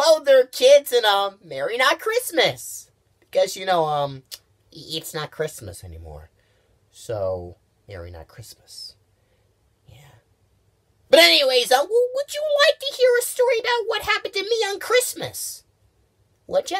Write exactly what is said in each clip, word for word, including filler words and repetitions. clothe their kids in um Merry Not Christmas, because you know um it's not Christmas anymore, so Merry Not Christmas. Yeah. But anyways, uh, would you like to hear a story about what happened to me on Christmas? Would ya?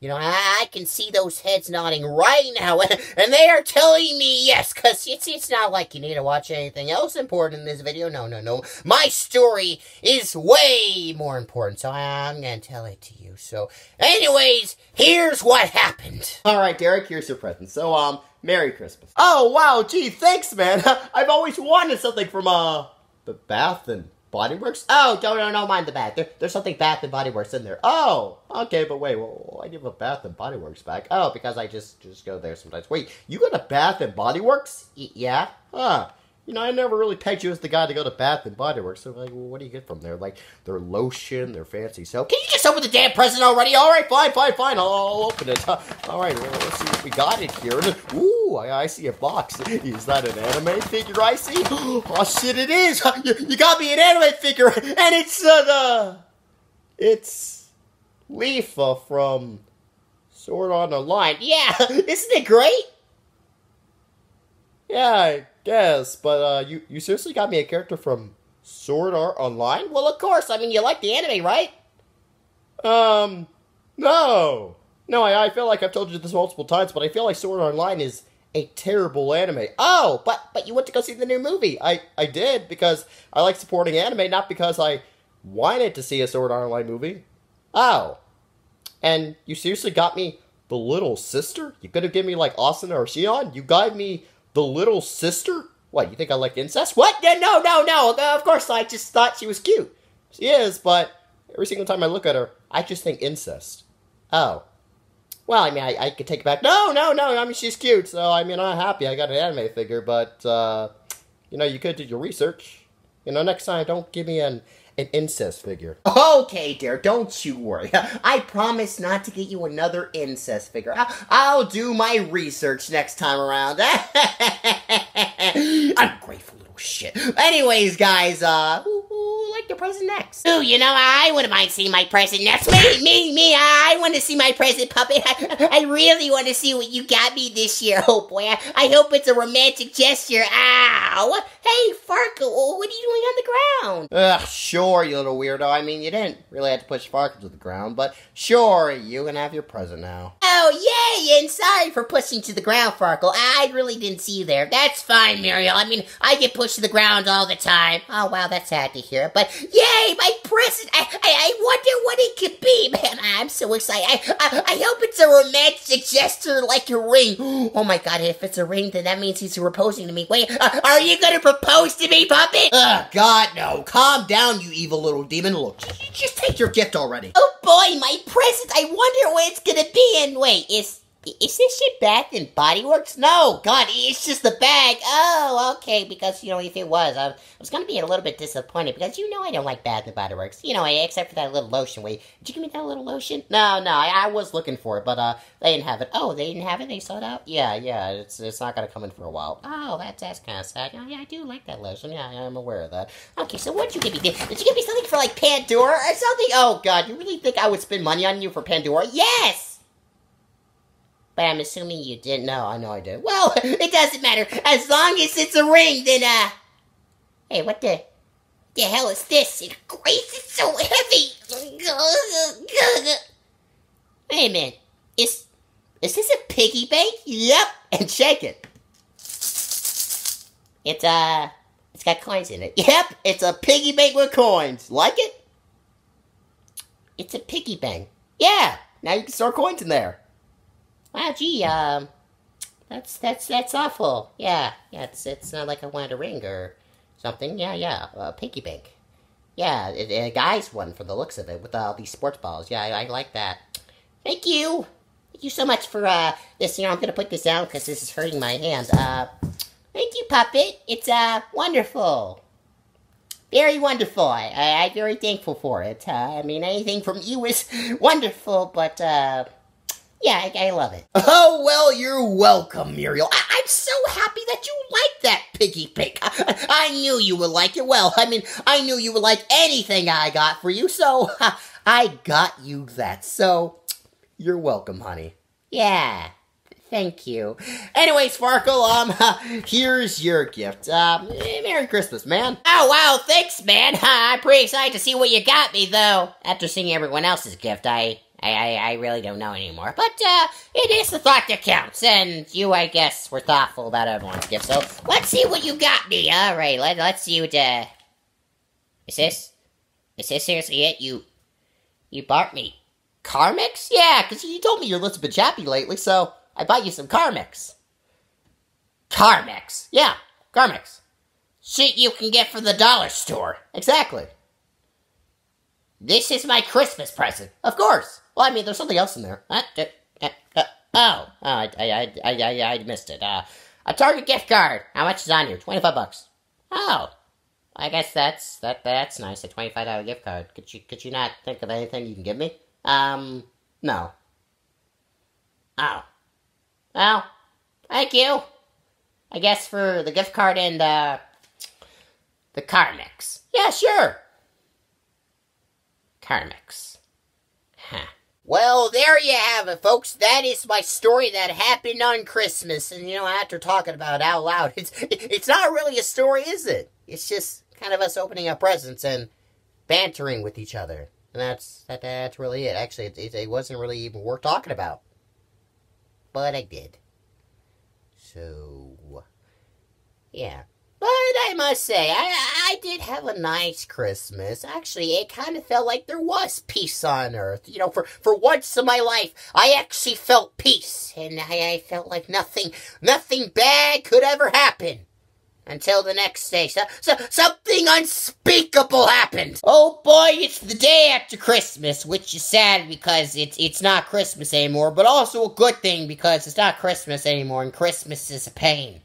You know, I, I can see those heads nodding right now, and, and they are telling me yes, because it's, it's not like you need to watch anything else important in this video. No, no, no. My story is way more important, so I'm going to tell it to you. So, anyways, here's what happened. All right, Derek, here's your present. So, um, Merry Christmas. Oh, wow, gee, thanks, man. I've always wanted something from, uh, the Bath and Body Works? Oh, don't, don't, don't mind the bath. There, there's something Bath and Body Works in there. Oh, okay, but wait, well, I give a Bath and Body Works back. Oh, because I just, just go there sometimes. Wait, you go to Bath and Body Works? Y yeah? Huh. You know, I never really pegged you as the guy to go to Bath and Body Works, so like, well, what do you get from there? Like, their lotion, their fancy soap. Can you just open the damn present already? All right, fine, fine, fine, I'll, I'll open it. Huh. All right, well, let's see what we got in here. Ooh, I, I see a box. Is that an anime figure I see? Oh, shit, it is. You, you got me an anime figure, and it's, uh, the... It's... Leafa from... Sword Art Online. Yeah, isn't it great? Yeah, I guess, but uh, you, you seriously got me a character from Sword Art Online? Well, of course. I mean, you like the anime, right? Um, no. No, I, I feel like I've told you this multiple times, but I feel like Sword Art Online is a terrible anime. Oh, but but you went to go see the new movie. I, I did, because I like supporting anime, not because I wanted to see a Sword Art Online movie. Oh. And you seriously got me the little sister? You could have given me, like, Asuna or Xion? You got me... The little sister? What, you think I like incest? What? No, no, no. Of course, I just thought she was cute. She is, but every single time I look at her, I just think incest. Oh. Well, I mean, I, I could take it back. No, no, no. I mean, she's cute, so, I mean, I'm happy I got an anime figure, but, uh, you know, you could do your research. You know, next time, don't give me an... An incest figure. Okay, dear, don't you worry. I promise not to get you another incest figure. I'll do my research next time around. Ungrateful little shit. Anyways, guys, uh, who, who like the present next? Ooh, you know, I wouldn't mind seeing my present next. Me, me, me, I want to see my present, puppet. I, I really want to see what you got me this year. Oh, boy, I, I hope it's a romantic gesture. Ow! Hey, Farkle, what are you doing on the ground? Ugh, sure, you little weirdo. I mean, you didn't really have to push Farkle to the ground, but sure, you can have your present now. Oh, yay, and sorry for pushing to the ground, Farkle. I really didn't see you there. That's fine, Muriel. I mean, I get pushed to the ground all the time. Oh, wow, that's sad to hear. But yay, my present. I, I, I wonder what it could be. Man, I'm so excited. I, I, I hope it's a romantic gesture like a ring. Oh, my God, if it's a ring, then that means he's proposing to me. Wait, uh, are you going to propose? Supposed to be, puppet? Oh, God, no. Calm down, you evil little demon. Look, just take your gift already. Oh, boy, my present. I wonder what it's gonna be. And wait, is, is this shit Bath and Body Works? No, God, it's just the bag. Oh, okay, because, you know, if it was, I was, I was gonna be a little bit disappointed because, you know, I don't like Bath and Body Works. You know, except for that little lotion. Wait, did you give me that little lotion? No, no, I, I was looking for it, but, uh, they didn't have it. Oh, they didn't have it? They sold out? Yeah, yeah, it's it's not gonna come in for a while. Oh, that's, that's kind of sad. Yeah, yeah, I do like that lotion. Yeah, I'm aware of that. Okay, so what'd you give me? Did, did you give me something for, like, Pandora or something? Oh, God, you really think I would spend money on you for Pandora? Yes! But I'm assuming you didn't. No, I know I did. Well, it doesn't matter. As long as it's a ring, then, uh... Hey, what the... The hell is this? It grates, it's so heavy! Hey, man. Is... Is this a piggy bank? Yep. And shake it. It's, uh, it's got coins in it. Yep, it's a piggy bank with coins. Like it? It's a piggy bank. Yeah, now you can store coins in there. Wow, gee, um, that's, that's, that's awful. Yeah, yeah, it's, it's not like I wanted a ring or something. Yeah, yeah, a piggy bank. Yeah, it, it, a guy's one from the looks of it with all these sports balls. Yeah, I, I like that. Thank you. Thank you so much for, uh, this. You know, I'm gonna put this down because this is hurting my hand. Uh... Thank you, Puppet. It's, uh, wonderful. Very wonderful. I, I, I'm very thankful for it. Uh, I mean, anything from you is wonderful, but, uh, yeah, I, I love it. Oh, well, you're welcome, Muriel. I, I'm so happy that you like that piggy pig. I, I knew you would like it. Well, I mean, I knew you would like anything I got for you, so uh, I got you that, so you're welcome, honey. Yeah, thank you. Anyway, Sparkle, um, here's your gift. Uh, Merry Christmas, man. Oh, wow, thanks, man. I'm pretty excited to see what you got me, though. After seeing everyone else's gift, I... I, I really don't know anymore, but uh, it is the thought that counts, and you, I guess, were thoughtful about everyone's gift, so let's see what you got me. All right, let, let's see what, uh, is this, is this seriously it? You, you bought me Carmex? Yeah, because you told me you're a little bit chappy lately, so I bought you some Carmex. Carmex, yeah, Carmex. Shit you can get from the dollar store. Exactly. This is my Christmas present. Of course. Well, I mean, there's something else in there. Uh, uh, uh, uh, oh, oh I, I, I, I, I missed it. Uh, a Target gift card. How much is on here? twenty-five bucks. Oh, I guess that's that. That's nice. A twenty-five dollar gift card. Could you could you not think of anything you can give me? Um, no. Oh, well, thank you. I guess for the gift card and uh, the Carmex. Yeah, sure. Carmex. Huh. Well, there you have it, folks. That is my story that happened on Christmas. And, you know, after talking about it out loud, it's, it's not really a story, is it? It's just kind of us opening up presents and bantering with each other. And that's that, that's really it. Actually, it, it, it wasn't really even worth talking about. But I did. So, yeah. But I must say, I, I did have a nice Christmas. Actually, it kind of felt like there was peace on Earth. You know, for, for once in my life, I actually felt peace. And I, I felt like nothing, nothing bad could ever happen. Until the next day. So, so, something unspeakable happened. Oh boy, it's the day after Christmas, which is sad because it's, it's not Christmas anymore. But also a good thing because it's not Christmas anymore and Christmas is a pain.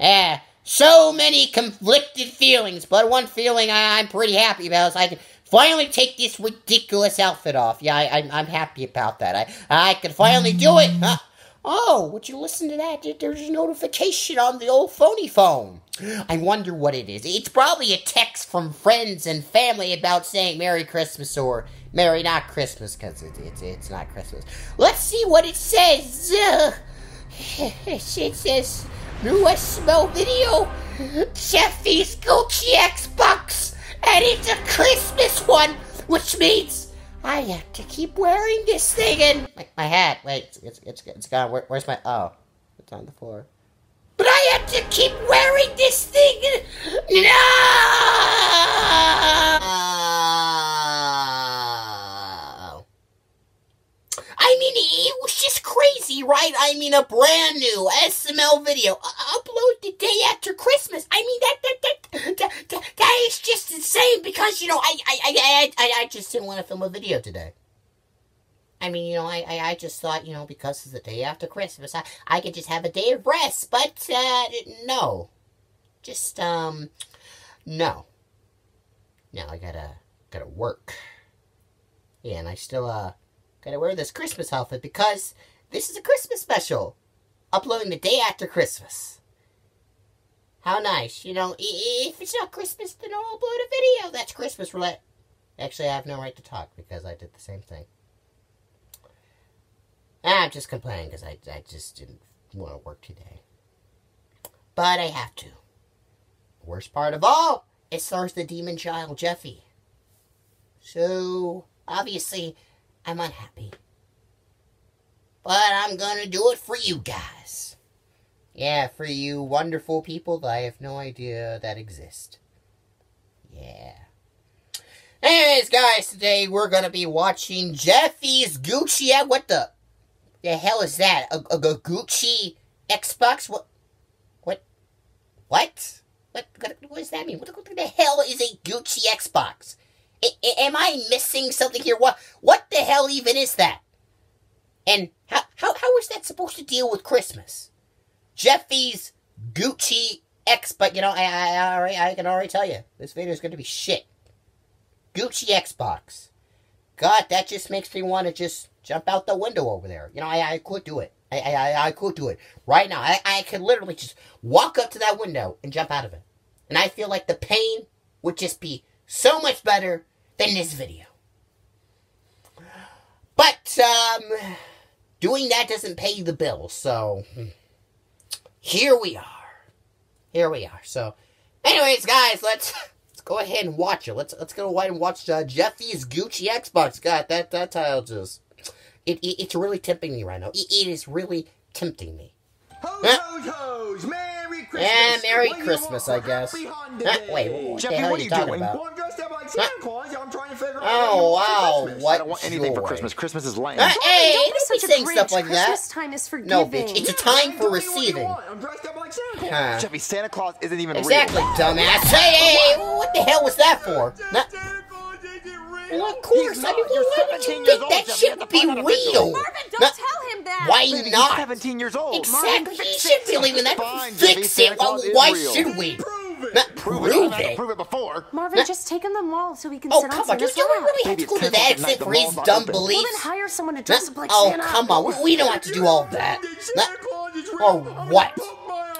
Yeah. So many conflicted feelings, but one feeling I, I'm pretty happy about is I can finally take this ridiculous outfit off. Yeah, I, I, I'm happy about that. I, I can finally do it. Huh? Oh, would you listen to that? There's a notification on the old phony phone. I wonder what it is. It's probably a text from friends and family about saying Merry Christmas or Merry Not Christmas, because it, it, it's not Christmas. Let's see what it says. Uh, it says... New S M L video, Jeffy's Gucci Xbox, and it's a Christmas one, which means I have to keep wearing this thing. And my, my hat, wait, it's it's it's gone. Where, where's my? Oh, it's on the floor. But I have to keep wearing this thing. No. Uh, I mean, it was just crazy, right? I mean, a brand new S M L video upload the day after Christmas. I mean, that that that that, that, that is just insane because, you know, I I, I, I I just didn't want to film a video today. I mean, you know, I, I, I just thought, you know, because it's the day after Christmas, I, I could just have a day of rest, but, uh, no. Just, um, no. No, I gotta, gotta work. Yeah, and I still, uh, gotta wear this Christmas outfit because this is a Christmas special. Uploading the day after Christmas. How nice. You know, if it's not Christmas, then I'll upload a video. That's Christmas roulette. Actually, I have no right to talk because I did the same thing. I'm just complaining because I, I just didn't want to work today. But I have to. Worst part of all, it stars the demon child, Jeffy. So, obviously, I'm unhappy. But I'm gonna do it for you guys. Yeah, for you wonderful people that I have no idea that exist. Yeah. Anyways, guys, today we're gonna be watching Jeffy's Gucci... What the... The hell is that? A, a, a Gucci Xbox? What? What? What? What, what, what does that mean? What, what the hell is a Gucci Xbox? I, I, am I missing something here? What What the hell even is that? And how, how how is that supposed to deal with Christmas? Jeffy's Gucci Xbox. You know, I I, already, I can already tell you. This video is going to be shit. Gucci Xbox. God, that just makes me want to just jump out the window over there. You know, I, I could do it. I, I, I could do it. Right now, I, I could literally just walk up to that window and jump out of it. And I feel like the pain would just be so much better than this video. But, um, doing that doesn't pay the bill, so here we are. Here we are. So, anyways, guys, let's let's go ahead and watch it. Let's let's go ahead and watch uh, Jeffy's Gucci Xbox. God, that that title just it, it it's really tempting me right now. It, it is really tempting me. Ho, ho, ho! Merry Christmas! Yeah, Merry Christmas, I guess. Huh? Wait, what Jeffy, the hell what are you talking doing? about? Well, I'm dressed up like Santa Claus. Huh? I'm trying to figure out. Oh, wow! What I don't want anything joy. for Christmas. Christmas is lame. Uh, hey, hey, don't be such a grinch. Stuff like Christmas that. Time is forgiving. No, bitch, it's a time for receiving. I'm dressed up like Santa Claus. Huh. Jeffy, Santa Claus isn't even exactly, real. Exactly, dumbass. Hey, what the hell was that for? Not Well, of course. Not, I mean, why would you think that should be real? Marvin, don't not, tell him that. Why Baby, not? He's seventeen years old. Exactly. He should believe in that. Fine, fix Baby, it. Well, why real. should we? Prove it. Not prove it. Prove it. Prove it before. Marvin, not, just take him to the mall so we can oh, sit on some. Oh, come on. Do we really have to go to that extent for his dumb beliefs? Well, then hire someone to dress up like Santa. Oh, come on. We don't have to do all that. Or what?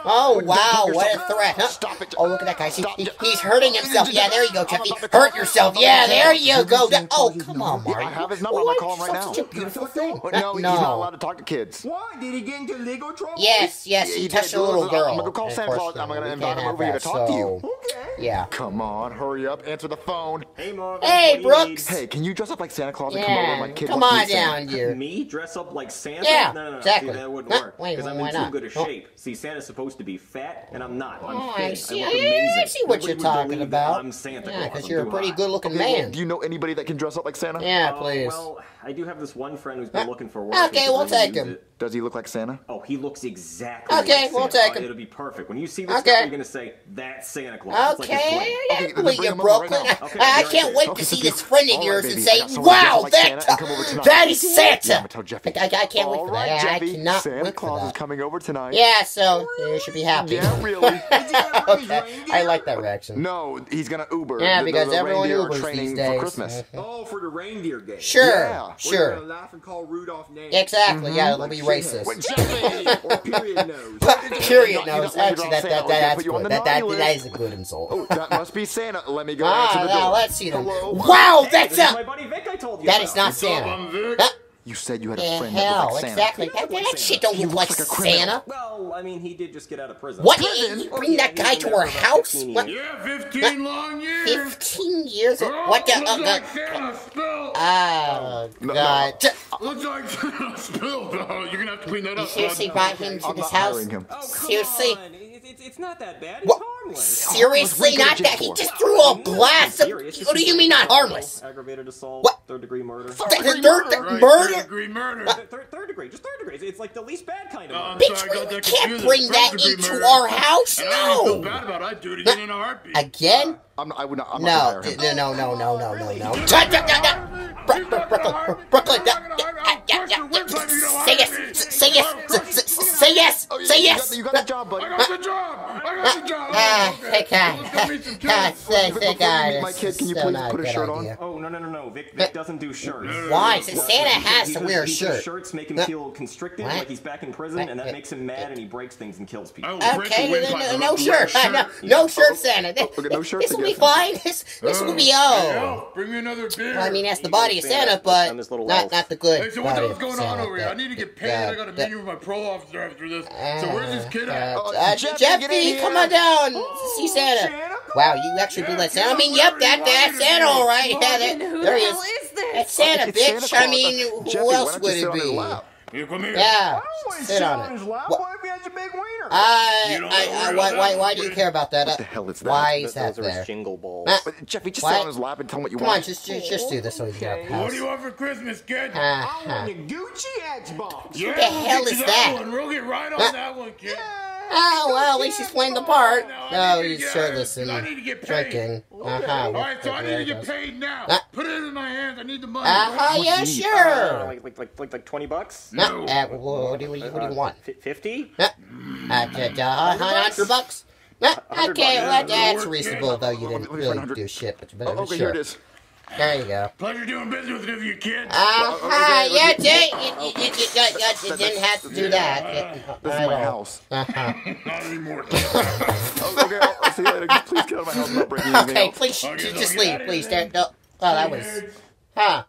Oh, wow, what a threat, huh? Stop it. Oh, look at that guy. He, he, he's hurting himself. Yeah, there you go, Jeffy. Hurt yourself. Yeah, there you go. Oh, come on, Mario. I have his number. I'm going to call him right now. Such a beautiful thing. No, he's not allowed to talk to kids. Why? Did he get into legal trouble? Yes, yes, he touched a little girl. I'm going to call Santa Claus. I'm going to invite him over here to talk to you. Okay. Yeah. Come on, hurry up. Answer the phone. Hey, Marvin. Hey, Brooks. Hey, can you dress up like Santa Claus and come over my kid? Come on down here. Me? Dress up like Santa? Yeah, no, no, no. Exactly. See, that wouldn't work. Because I'm in too good a shape. See, Santa's supposed to be fat, and I'm not. I'm oh, I see. I, I see what Nobody you're talking about. I'm Santa Claus. Yeah, because you're a pretty good-looking man. Do you know anybody that can dress up like Santa? Yeah, please. Uh, well, I do have this one friend who's been uh, looking for work. Okay, we'll take him. It. Does he look like Santa? Oh, he looks exactly okay, like Santa. Okay, we'll take him. Uh, it'll be perfect. When you see this, okay. guy, you're going to say, that's Santa Claus. Okay, I can't believe you, Brooklyn. I can't wait to see this friend of yours and say, wow, that is Santa. I can't wait for that. I cannot wait for that. Santa Claus is coming over tonight. Yeah, so you should be happy. Yeah, really. Okay, I like that reaction. No, he's going to Uber. Yeah, because everyone Ubers these days. Oh, for the reindeer game. Sure, sure. Exactly, yeah, it'll be racist. Period nose. Period nose. Actually, that, that, that, that's good. That, that, that is a good insult. Oh, that must be Santa. Let me go answer the door. Let's see them. Wow, that's a... That is not Santa. That... You said you had a friend that looked like Santa. Exactly. That, that shit don't look like Santa. Well, I mean, he did just get out of prison. What? You bring that guy to our house? Yeah, fifteen long years. fifteen years? What the... Oh, God. Looks like Santa spilled. Oh, you're gonna have to clean that up. You seriously brought him to this house? Oh, seriously? It's, it's not that bad. It's harmless. Seriously, not that. He just threw a glass of... What do you mean not harmless? Aggravated assault. What? Third degree murder. Third murder? Third degree murder. Third degree. Just third degree. It's like the least bad kind of murder. Bitch, we can't bring that into our house. No. I do it again in a heartbeat. Again? I would not. No. No, no, no, no, no, no, no. Brooklyn, say yes. Say yes. Say yes. Say yes. You got the job, buddy. I got the job. I got the job. Ah, thank God. Thank God. My kid, can you please put a shirt on? Oh, no, no, no, no. Vic, Vic doesn't do shirts. Why? Since Santa has to wear a shirt. Shirts make him feel constricted, like he's back in prison, and that makes him mad, and he breaks things and kills people. Okay, no shirt. No shirt, Santa. This will be fine. This will be oh. Bring me another beer. I mean, that's the body of Santa, but not the good. Hey, so what the hell's going on over here? I need to get paid. I got a meeting with my pro officer after this. So where's this kid at? Jeffy, come on down. See Santa. Wow, you actually do that Santa? I mean, yep, that's Santa, all right. Yeah, there he is. That's Santa, bitch. I mean, who else would it be? You come here. Yeah, I sit on it. Why if he has a big wiener? I, I, I, why, why, why do you care about that? What the hell is that? Why is that there? Jingle balls. Uh, Jeffy, just sit on his lap and tell him what you Come want. Come on, just, just, just do this so you get a pass. What do you want for Christmas, kid? Uh, I want a Gucci Xbox. Yeah, what the hell is that? One. We'll get right on uh, that one, kid. Yeah. Oh, well, at least he's playing the part. No, he's shirtless and drinking. Uh-huh. All right, so I need to get paid now. Put it in my hands. I need the money. Uh-huh, yeah, sure. Like, like, like, like, like twenty bucks? No. What do you want? fifty? one hundred bucks? Okay, well, that's reasonable, though. You didn't really do shit, but you better be sure. Okay, here it is. There you go. Pleasure doing business with you, kid. Uh, uh, okay, yeah, Jay, you, you, you, you, you, you didn't have to do that. Uh, this is my house. Uh-huh. Not anymore. Okay, I'll see you later. Please get out of my house and not break anything else. Okay, please, okay, just leave, please. There, no, oh, that was... Huh.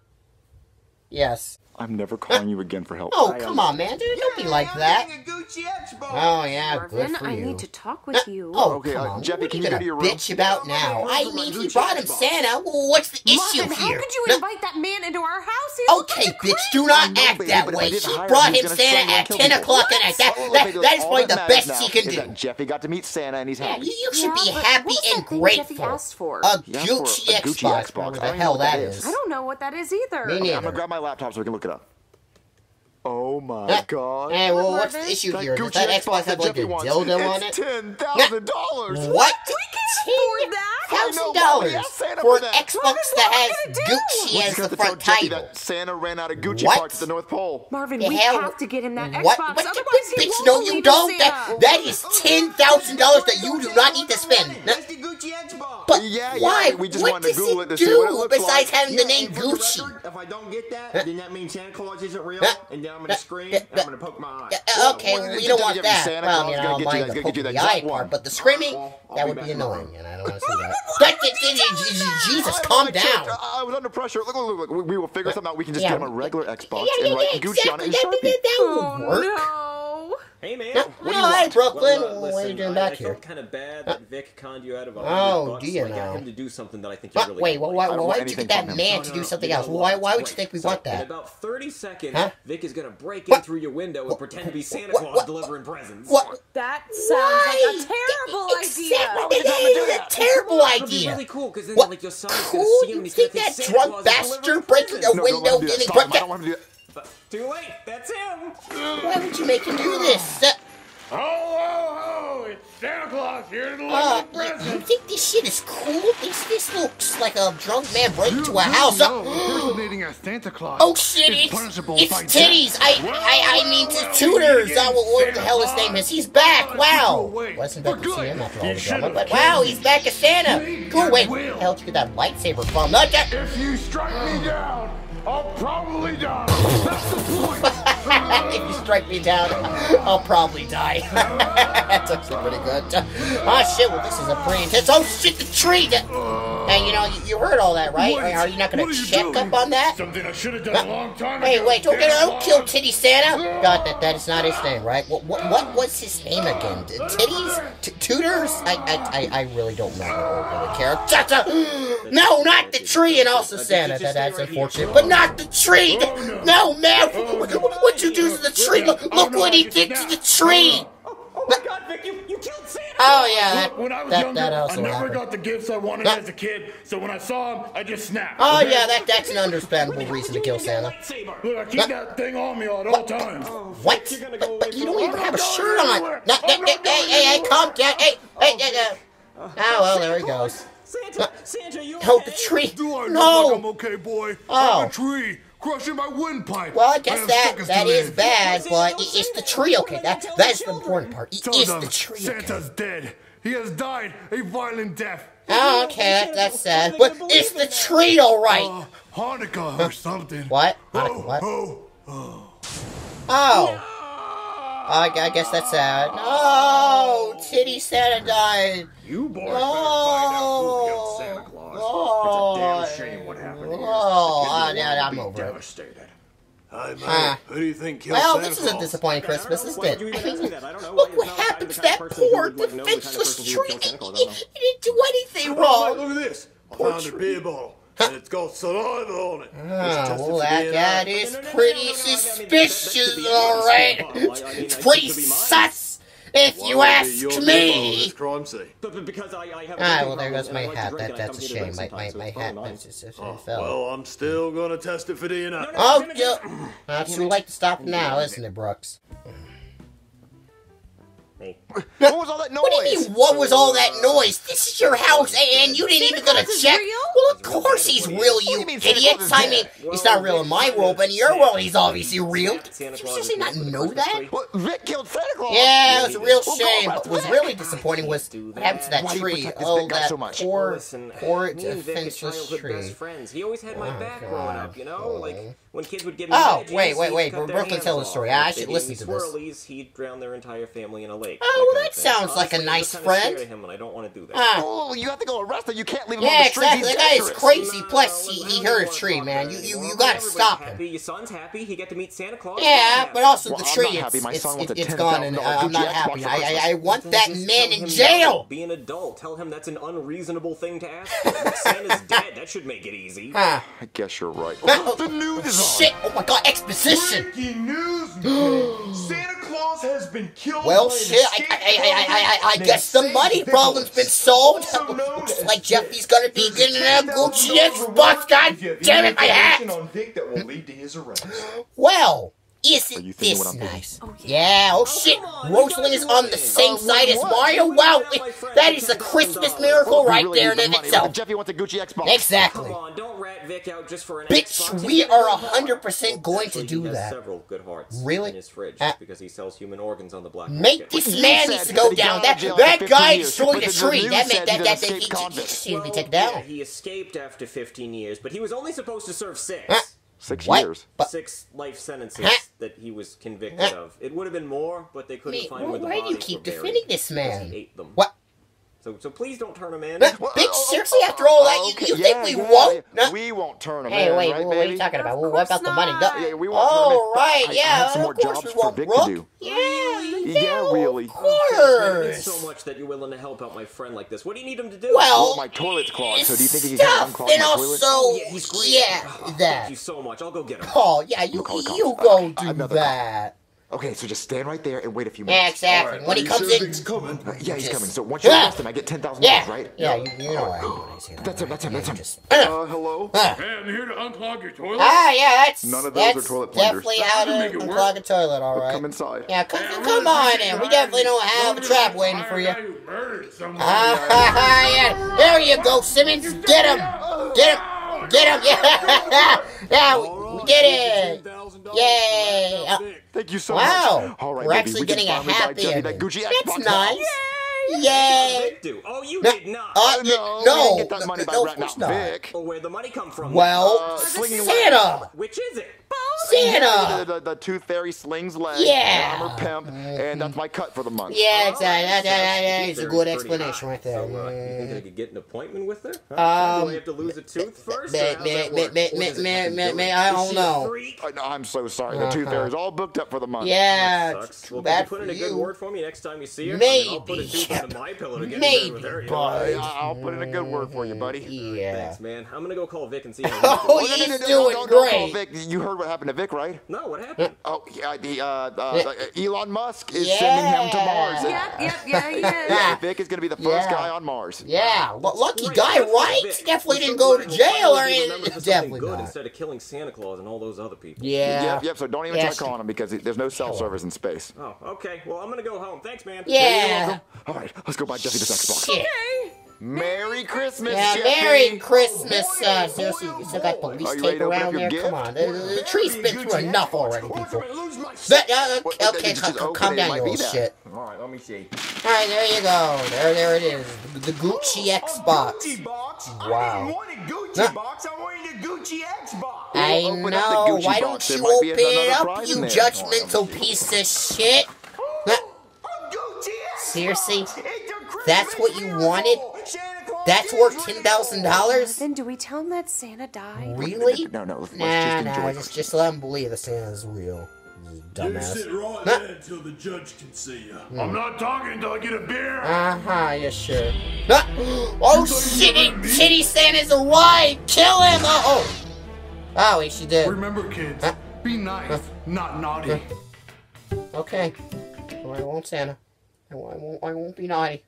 Yes. I'm never calling you again for help. Oh, come on, man, dude. Don't yeah, be like I'm that. A Gucci Xbox. Oh, yeah, Marvin, good for I you. I need to talk with you. Oh, okay, come uh, on. Jeffy, what are you gonna bitch about now? I mean, he brought him Santa. Well, what's the issue Marvin, here? How could you no. invite that man into our house? He's okay, bitch, do not act baby, that way. She brought him Santa at ten o'clock at night. That is probably the best he can do. Jeffy got to meet Santa, and he's happy. You should be happy and grateful. A Gucci Xbox. What the hell that is? I don't know what that is either. Me neither. I'm gonna grab my laptop so we can look it up. Oh my uh, god. Hey, well, what's the issue that here? Does that Xbox have like a dildo on it? ten thousand dollars! What? We can't afford that! one thousand dollars for an Xbox that has Gucci as the front title. Santa ran out of Gucci parts at the North Pole. Marvin, we have to get him that Xbox. What? What? Bitch, no you don't! That, that is ten thousand dollars that you do not need to spend. But yeah, yeah, why? We just what does Google it to do see what it besides like. Having yeah, the name Gucci? Record, if I don't get that, huh? then that means Santa Claus isn't real, huh? and then I'm gonna scream, uh, and I'm gonna poke my eye. Uh, okay, well, you don't want that. Santa well, I mean, I don't mind the poke the eye part, but the screaming, I'll, I'll that would be, be annoying, and I don't want to see that. That, that, that. Jesus, calm down. I was under pressure. Look, look, look. We will figure something out. We can just get him a regular Xbox and write Gucci on it in Sharpie. That will work. Hey man, no, what do you no, hi Brooklyn. Well, uh, listen, what are you doing I, back I here? I felt kind of bad that Vic conned you out of a oh, do you so know? I got him to do something that I think but, you really wait, well, why, why would you get that man no, to do no, something no, else? No, why, why would you think we so, want that? In about thirty seconds, huh? Vic is gonna break what? in through your window and what? pretend to be Santa Claus what? What? delivering presents. What? That sounds why? like a terrible that, idea. Exactly, it is a terrible idea. Really cool, because then like your son is gonna see him and he's gonna think Santa Claus is delivering presents. Cool, you think that drunk bastard breaking a window getting broken? I don't want to do that. But too late, that's him! Why would you make him do this? Uh, ho, ho, ho! It's Santa Claus here to deliver uh, the present! You think this shit is cool? This, this looks like a drunk man breaking into a house. No, impersonating a Santa Claus oh shit, it's, it's titties! I, I I mean, it's tutors! Oh, well, what the hell his name is? He's back! Wow! Wasn't back to see him after all the drama, but wow, he's back as Santa! Cool, wait, where the hell did you get that lightsaber from? Not that- If you strike me down! I'll probably die. That's the point. If you strike me down, I'll probably die. That's actually pretty good. Oh shit! Well, this is a pretty intense. Oh shit! The tree. That... Now you know you, you heard all that, right? Wait, are you not gonna you check doing? up on that? Something I should have done a long time ago. Wait, wait! Don't get don't kill Titty Santa. God, that that is not his name, right? What what, what was his name again? Titties? T tutors? I I I really don't know. I really care. No, not the tree, and also Santa. That, that's unfortunate, but. Not the tree! Oh, no. no, man! Oh, what, no. What'd you do to the tree? Look, oh, look no, what he did to the tree! Oh, oh my God, Vic, you, you killed Santa! Oh, yeah, that, when I was that, younger, that also I never happened. got the gifts I wanted that, as a kid, so when I saw him, I just snapped. Oh, okay? yeah, that, that's an understandable reason to kill Santa. Look, I keep that, that thing on me at all what? times. What? But, but you don't even have a shirt on! Not, oh, hey, hey, hey, calm down! Hey, hey, hey, oh, well, there he goes. Santa, Santa, you okay? The tree. Do I no. Like I'm okay, boy. Oh. I'm a tree crushing my windpipe. Well, I guess I that, that is in. bad, but it, it's the tree, okay? That, that's the important part. It is the tree, okay? Santa's dead. He has died a violent death. Oh, okay, that, that's sad. But it's the tree, all right. Uh, Hanukkah huh. or something. What? Hanukkah, what? Oh. Oh. oh. I, I guess that's sad. No! Titty Santa died! You boys better find out who killed Santa Claus. Oh, it's a damn shame what happened to you. Oh, uh, yeah, I'm over devastated. it. Hi, huh. Who do you think killed well, Santa Claus? Well, this is a disappointing Christmas, isn't it? Look what happened to that poor, defenseless tree. He didn't do anything wrong. Look at this. I found a beer bottle. And it's got saliva on it. Oh, well, that, that is pretty suspicious, alright. It's pretty sus, if you ask me. Ah, well, there goes my hat. That, that's a shame. My, my, my hat just fell. Well, I'm still going to test it for D N A. Oh, yeah. That's too late to stop now, isn't it, Brooks? What was all that noise? What do you mean, what was all that noise? This is your house, and you didn't Santa even gonna check? Real? Well, of course he's real, you, you mean, idiots. I mean, well, he's not real in my world, but in your world he's obviously real. Did you seriously not know that? Well, Vic killed Santa Claus. Yeah, it was a real shame, but what was really disappointing was what happened to that tree. Oh, that so much? poor, Listen, poor defenseless tree. He always had my back growing up, you know? Like, when kids would get me Oh, wait, wait, wait. Brooklyn, tell the story. I should listen to this. He'd drown their entire family in a lake. Oh, well, that sounds like a nice friend. Him and I don't want to do that. Uh, oh, you have to go arrest him. You can't leave him yeah, on the street. Yeah, exactly. That guy is crazy. Plus, Plus, he, he hurt a tree, man. You you, you gotta stop him. Your son's happy. He got to meet Santa Claus. Yeah, but also the tree, it's gone, and I'm not happy. I I want that man in jail. Be an adult. Tell him that's an unreasonable thing to ask. Santa's dead. That should make it easy. Huh. I guess you're right. The news is on. Shit! Oh my God! Exposition. Breaking news, man. Santa Claus has been killed. Well, shit. I I I I I guess the money problem's been solved. Looks like Jeffy's gonna be getting that Gucci Xbox. God damn it, my hat! Well, isn't this nice? Oh, yeah. yeah, oh, oh shit, on, Rosalina's on the same uh, side as Mario? Wow, it, that is a Christmas miracle right really there in the itself. Jeffy wants a Gucci Xbox. Exactly. Come on, don't rat Vic out just for an Bitch, Xbox. We are one hundred percent going to do that. Good really? In his fridge uh, because he sells human organs on the black make market. This man needs to go down. That, that guy destroyed the tree. That meant that, that, that, he, he, he should be taken down. He escaped after fifteen years, but he was only supposed to serve six. Six what? years. But six life sentences huh? that he was convicted huh? of. It would have been more, but they couldn't Mate, find where the bodies were buried. Why do you keep defending this man? He ate them. What? So, so please don't turn him in. Well, bitch, oh, seriously, oh, after all that, oh, okay. you, you yeah, think we yeah, won't? Yeah. No? We won't turn him hey, in, Hey, wait, right, what baby? are you talking about? Well, what about not. the money? No. Yeah, we won't oh, turn him in. right, yeah, I, I of some more course jobs we won't, Brooke. Yeah, really? yeah, really. Of course. so much that you're willing to help out my friend like this. What do you need him to do? Well, well my toilet's clogged, so do you think he can unclog my toilet? And also, yeah, he's great. yeah oh, that. Thank you so much. I'll go get him. Oh, yeah, you go do that. Okay, so just stand right there and wait a few minutes. Yeah, exactly. Right, when he comes sure in... Coming? Uh, yeah, he's just... coming. So once you arrest him, I get ten thousand dollars, yeah. right? Yeah, yeah, you, you know oh, I say that. That's him, that's him, that's him. Just... Uh, hello? Uh. Hey, I'm here to unclog your toilet. Ah, yeah, that's... None of those are toilet plungers. Definitely how to unclog a toilet, all right. Come inside. Yeah, come, yeah, come on in. We definitely don't have a trap waiting for you. Ah, yeah. There you go, Simmons. Get him. Get him. Get him. Yeah, yeah we did it. Yay! Uh, Thank you so wow. much. Wow, right, we're baby. actually we getting a happy ending. That's nice. Yay! Yay. Yay. Oh, you no, did not. Uh, no, no, we get that money by no, ratting out Vic. Or where the money come from? Well, uh, Santa. Which is it? Santa. The, the, the tooth fairy slings leg. Yeah. I'm her pimp, mm-hmm. and that's my cut for the month. Yeah, exactly. That, that, that, that is a good explanation right there. So, uh, you think I could get an appointment with her? Huh? Um, do I have to lose a tooth first? May, may, may, may, may, may, may, I don't know. Uh, no, I'm so sorry. The uh-huh. tooth fairy is all booked up for the month. Yeah, that sucks. Well, can you put in a good word for me next time you see her? Maybe. I'll put a tooth into my pillow to get maybe, with her. You know? I'll put in a good word for you, buddy. Yeah. Right, thanks, man. I'm gonna go call Vic and see how. Oh, he's doing great. Don't call Vic. You heard what happened to Vic, right? No, what happened? Oh, yeah, the uh, uh, Elon Musk is yeah. sending him to Mars. Yep, yep, yeah, yeah. yeah, Vic is gonna be the first yeah. guy on Mars. Yeah, well, lucky right. guy, right? Vic. Definitely didn't go to jail or anything. Definitely good instead of killing Santa Claus and all those other people. Yeah. Yep, yep. So don't even yeah, try calling him because there's no cell service in space. Oh, okay. Well, I'm gonna go home. Thanks, man. Yeah. All right, let's go buy Jeffy this Xbox. Okay. Merry Christmas, yeah, Jeffy. Merry Christmas, boy, uh, boy, boy, boy. Still got police tape right around there. Gift? Come on, the, the, the tree's been through enough already, people. But, uh, what, okay, calm down, you old shit. All right, let me see. All right, there you go. There, there it is. The Gucci Xbox. Wow. I didn't want a Gucci box. I wanted a Gucci Xbox. I know. Why don't you open it up, you judgmental piece of shit? Seriously? That's what you wanted? That's worth ten thousand dollars? Then do we tell him that Santa died? Really? No, no, let's nah, just enjoy nah, just, just let him believe that Santa's real. Dumbass. You sit right nah. there until the judge can see you. Mm. I'm not talking until I get a beer. Uh-huh, yeah, sure. Nah. Oh, shit, shitty Santa's alive! Kill him! Oh, oh, oh wait, she did. Remember, kids, huh? be nice, huh? not naughty. Okay. Well, I won't, Santa. I won't, I won't be naughty.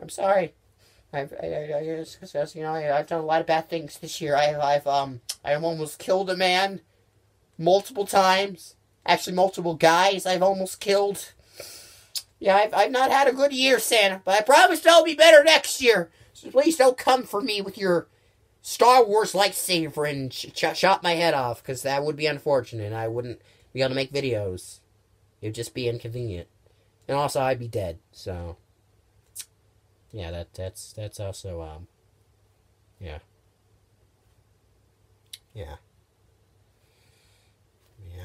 I'm sorry. I've, I, I, I just, you know, I, I've done a lot of bad things this year. I, I've, um, I've almost killed a man multiple times. Actually, multiple guys I've almost killed. Yeah, I've, I've not had a good year, Santa, but I promise I'll be better next year. So please don't come for me with your Star Wars lightsaber and sh sh chop my head off, because that would be unfortunate. I wouldn't be able to make videos. It would just be inconvenient. And also, I'd be dead, so... Yeah, that that's that's also um yeah. Yeah. Yeah.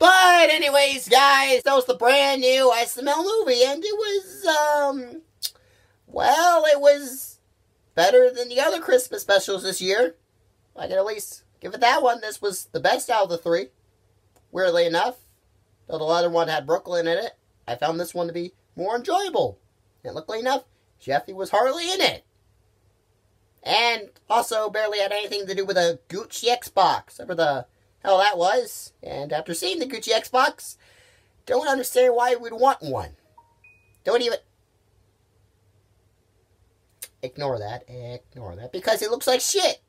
But anyways, guys, that was the brand new S M L movie, and it was um well, it was better than the other Christmas specials this year. I can at least give it that one. This was the best out of the three. Weirdly enough, though the other one had Brooklyn in it, I found this one to be more enjoyable. And luckily enough, Jeffy was hardly in it. And also barely had anything to do with a Gucci Xbox. Whatever the hell that was. And after seeing the Gucci Xbox, don't understand why we'd want one. Don't even... Ignore that. Ignore that. Because it looks like shit.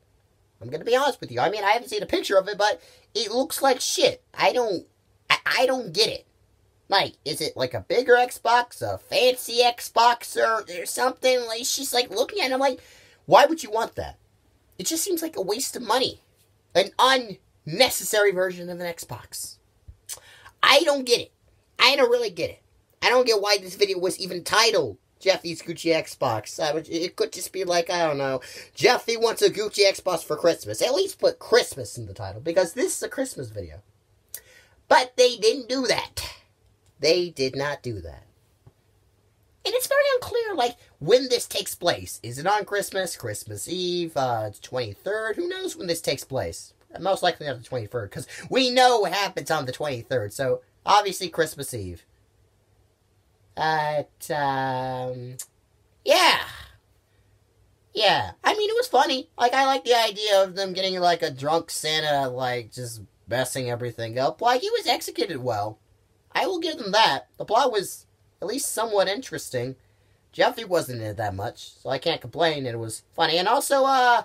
I'm going to be honest with you. I mean, I haven't seen a picture of it, but it looks like shit. I don't... I, I don't get it. Like, is it like a bigger Xbox? A fancy Xbox? Or, or something? Like, she's like looking at it. I'm like... Why would you want that? It just seems like a waste of money. An unnecessary version of an Xbox. I don't get it. I don't really get it. I don't get why this video was even titled Jeffy's Gucci Xbox. I would, it could just be like, I don't know, Jeffy wants a Gucci Xbox for Christmas. At least put Christmas in the title, because this is a Christmas video. But they didn't do that. They did not do that. And it's very unclear, like, when this takes place. Is it on Christmas? Christmas Eve? Uh, twenty-third? Who knows when this takes place? Most likely not the twenty-third, because we know what happens on the twenty-third. So, obviously, Christmas Eve. But, um... yeah. Yeah. I mean, it was funny. Like, I like the idea of them getting, like, a drunk Santa, like, just messing everything up. Like, he was executed well. I will give them that. The plot was... at least somewhat interesting. Jeffy wasn't in it that much, so I can't complain. It was funny. And also, uh,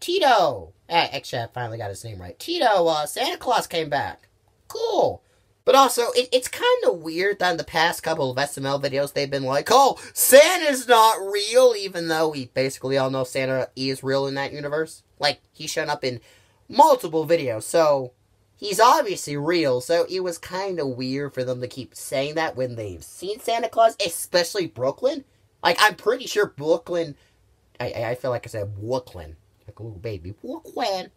Tito. Actually, I finally got his name right. Tito, uh, Santa Claus came back. Cool. But also, it, it's kind of weird that in the past couple of S M L videos, they've been like, oh, Santa's not real, even though we basically all know Santa is real in that universe. Like, he's shown up in multiple videos, so... he's obviously real, so it was kind of weird for them to keep saying that when they've seen Santa Claus, especially Brooklyn. Like, I'm pretty sure Brooklyn... I, I feel like I said Brooklyn. Like a little baby. Brooklyn.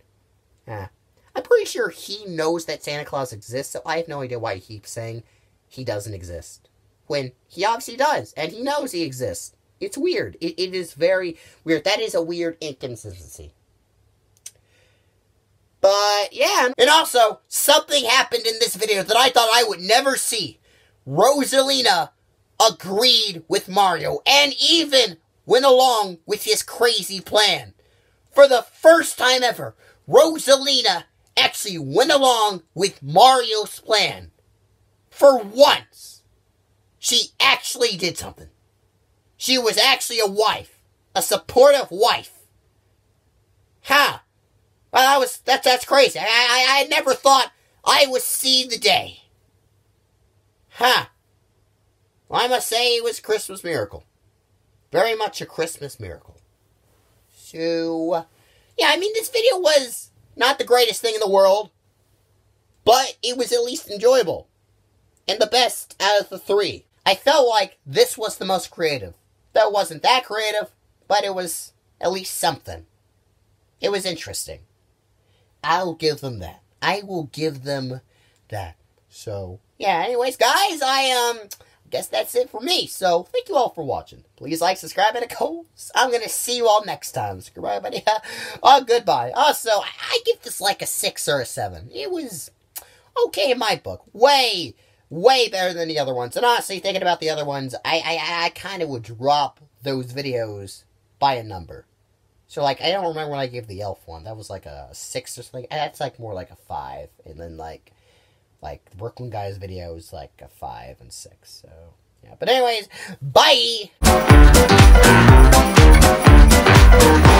Yeah. I'm pretty sure he knows that Santa Claus exists, so I have no idea why he keeps saying he doesn't exist. When he obviously does, and he knows he exists. It's weird. It, it is very weird. That is a weird inconsistency. But, yeah. And also, something happened in this video that I thought I would never see. Rosalina agreed with Mario and even went along with his crazy plan. For the first time ever, Rosalina actually went along with Mario's plan. For once, she actually did something. She was actually a wife. A supportive wife. Huh. Well, that was, that's, that's crazy. I, I, I never thought I would see the day. Huh. Well, I must say it was a Christmas miracle. Very much a Christmas miracle. So, yeah, I mean, this video was not the greatest thing in the world, but it was at least enjoyable. And the best out of the three. I felt like this was the most creative. That wasn't that creative, but it was at least something. It was interesting. I'll give them that. I will give them that. So, yeah, anyways, guys, I, um, guess that's it for me. So, thank you all for watching. Please like, subscribe, and of course, I'm gonna see you all next time. So, goodbye, buddy. Oh, goodbye. Also, I, I give this like a six or a seven. It was okay in my book. Way, way better than the other ones. And honestly, thinking about the other ones, I, I, I kind of would drop those videos by a number. So, like, I don't remember when I gave the elf one. That was, like, a six or something. That's, like, more like a five. And then, like, like the Brooklyn Guys video is, like, a five and six. So, yeah. But anyways, bye!